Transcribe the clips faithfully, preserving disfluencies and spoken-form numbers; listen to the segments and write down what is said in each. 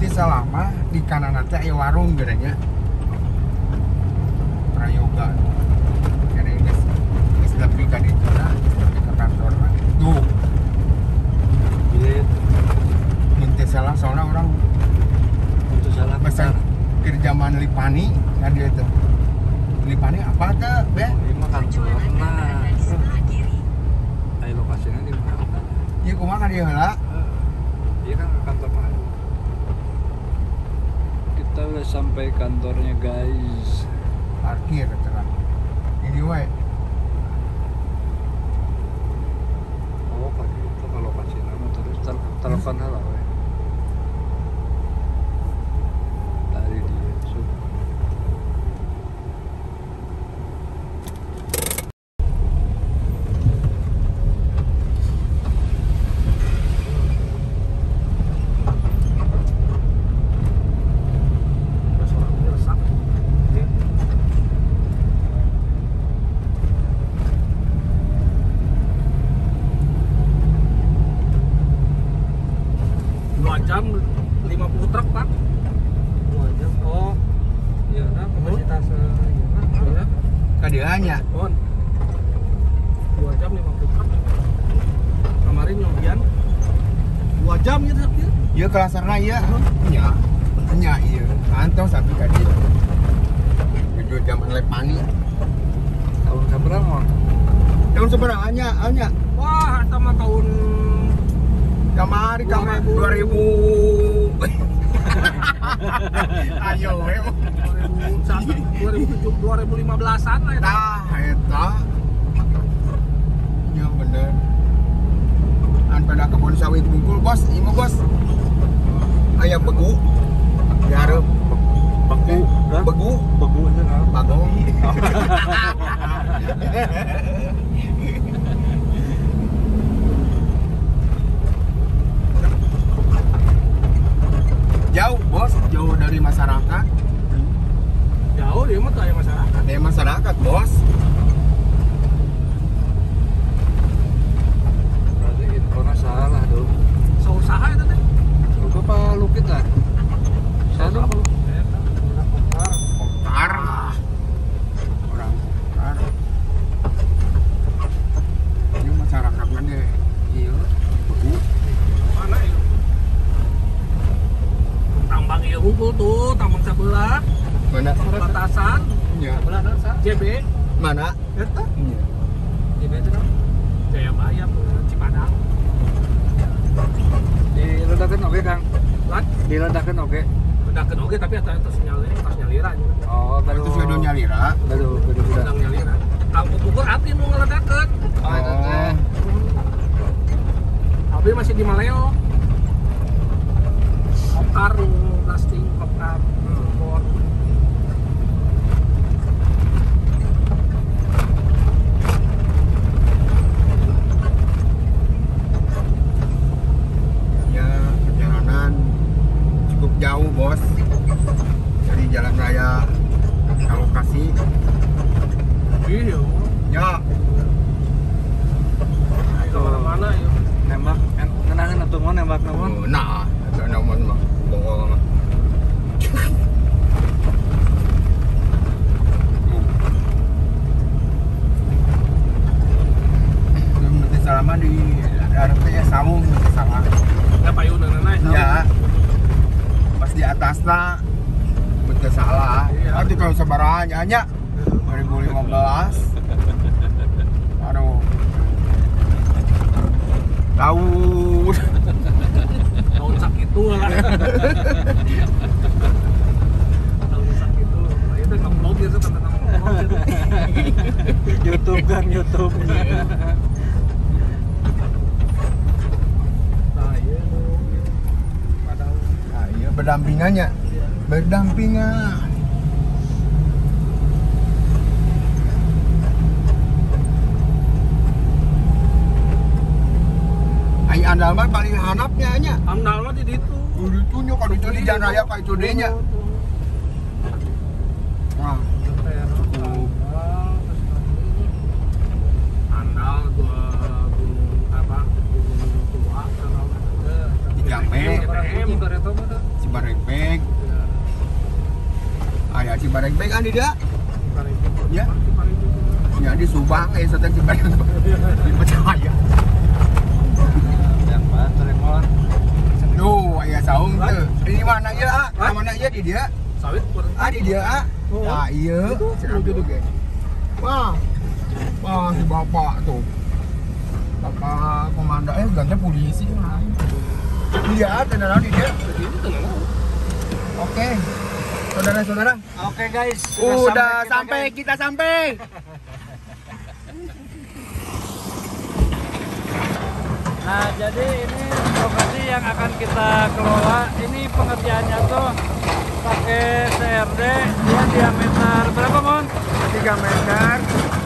nanti selama di kanan nanti ada warung gedenya Prayoga. Karena ini lebih kan itu lah, lebih ke kantor lah. Tuh, jadi nanti salah soalnya orang untuk salah pesan kerjaman Lipani kan dia itu. Lipani apa ke? Be? Lima kantor mana? Ayo lokasinya di mana? Iya, kumana dia lah? Iya kan ke kantor mana? Kita udah sampai kantornya guys. Parkir terang. Ini way. Oh parkir itu kalau kasih nama terus telepon halau ya. Tadi dia sub. lima puluh truk pak. Oh, iya nah kapasitas iya kadianya. On. dua jam lima puluh truk. Kemarin nyobian dua jam gitu ya. Iya kelasarna iya. Iya. Nya iya. Antong satu kadi. tujuh jam Lipani. Tahun saberapa? Tahun saberapa nya? Nya. Wah, eta mah tahun kamari kamari dua ribu ayo weh dua ribu tujuh belas dua ribu lima belasan lah eta eta ya bener an pada kebun sawit bungkul bos ieu mah bos aya begu di hareup begu begu begu bagong jauh bos, jauh dari masyarakat. Jauh dia mah kayak masyarakat. Dia masyarakat bos. Berarti infonya salah dong. Sausaha itu teh. Lupa apa lukit lah. Saya apa lu? Orang Pokar. Pokar. Orang Pokar. Ini masyarakat mana deh? Iya. Mana ya? Tambang iya hukum tuh, tambang sebelah mana? Batasan ya. Sebelah dasar J B mana? Eta? Iya J B itu dong? Jayabaya, Cipadang diledakan oke Kang? Lan? Diledakan oke? Ledakan oke tapi ada yang terus nyalira aja. Oh baru itu sudah nyalira? Baru, baru sudah nyalira kamu ukur api mau ngeledakan. Oh itu teh tapi masih di Maleo Kopkar, blasting, kopkar, bor. Ya, perjalanan cukup jauh bos. Dari jalan raya ke lokasi. Iya. Ya. Itu mana ya? Nembak, kenangan atau mau nembak namun? Nah. Namun mah bohong mah nanti selama di artinya sawung nanti sama ya payung naik ya pas di atasnya nanti salah nanti kalau sebarang hanya dua ribu lima belas aduh tahun itu lah kalau rusak itu itu nge-vlog itu tentang nge-vlog itu YouTube kan YouTube nah iya padahal nah iya berdampingannya berdampingan ay andal mah paling hanapnya nya. Andal mah di ditu. Di ditu nya kalau itu di jalan raya ka itu de nya. Wah, cukup. Andal gua gunung apa? Gunung tua kalau ada. Di Jambe, Cibareng. Cibareng baik kan tidak? Cibareng. Ya. Ya di Subang eh setan Cibareng. Dipercaya. Dan Pak Teremon. Duh, aya saung teh. Ini mana ieu, A? Ka mana ieu di dia? Sawit pur. Ah di dia, A. Nah, ieu. Cenah gitu ge. Wah. Wah, si bapak tuh. Bapak komandan eh ganteng polisi mah. Iya, tenang di dia. Itu tenang. Oke, saudara-saudara. Oke guys, udah sampai kita sampai. Kita sampai. Nah jadi ini lokasi yang akan kita kelola. Ini pengerjaannya tuh pakai C R D. Dia diameter berapa mon? tiga meter.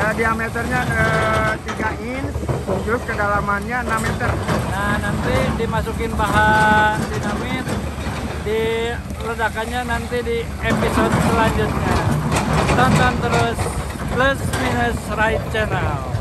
Eh, diameternya eh, tiga inch. Terus kedalamannya enam meter. Nah nanti dimasukin bahan dinamit. Di ledakannya nanti di episode selanjutnya. Tonton terus Plus Minus Ride Channel.